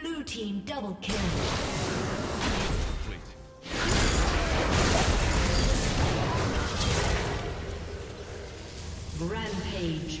Blue team double kill. Complete. Rampage.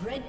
Red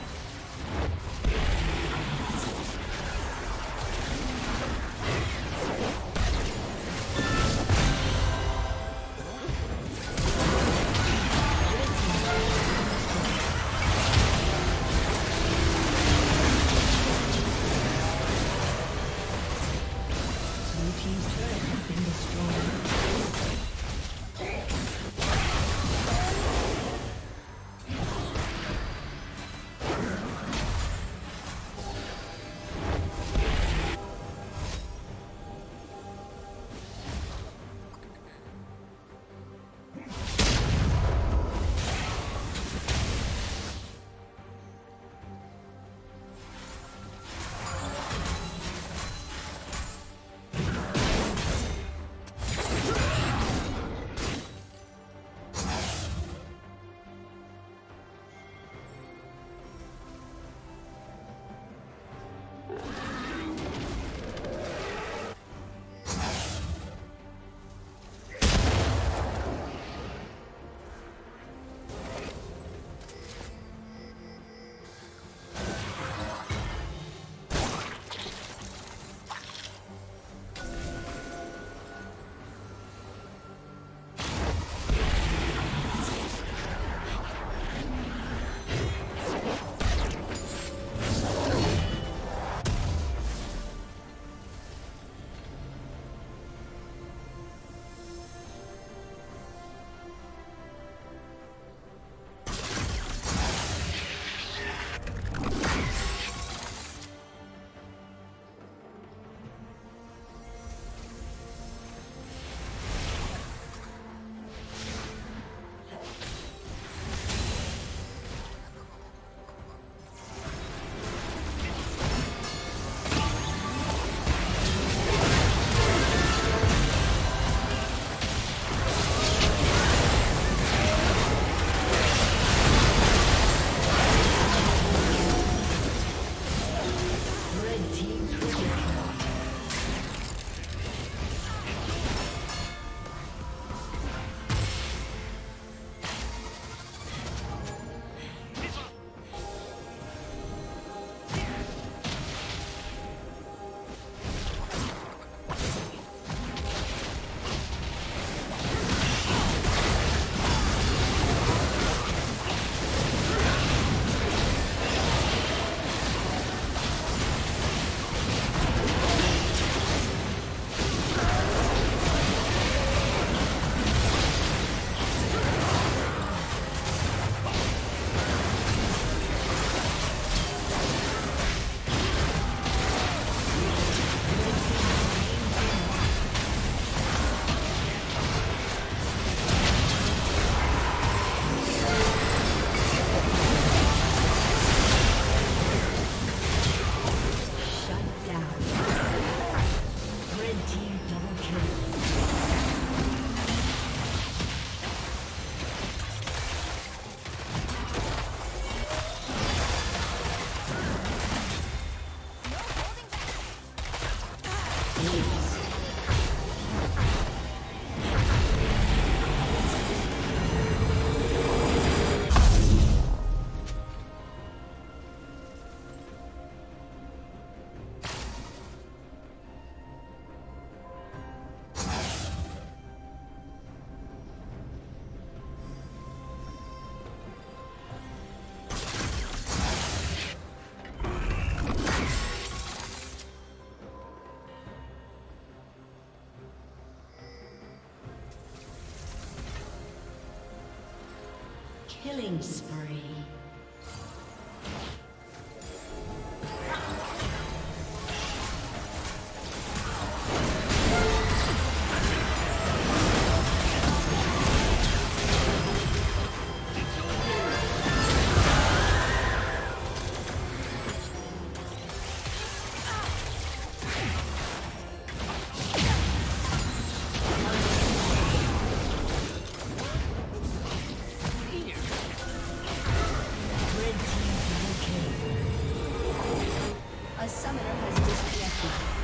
Killing spree. A summoner has disconnected.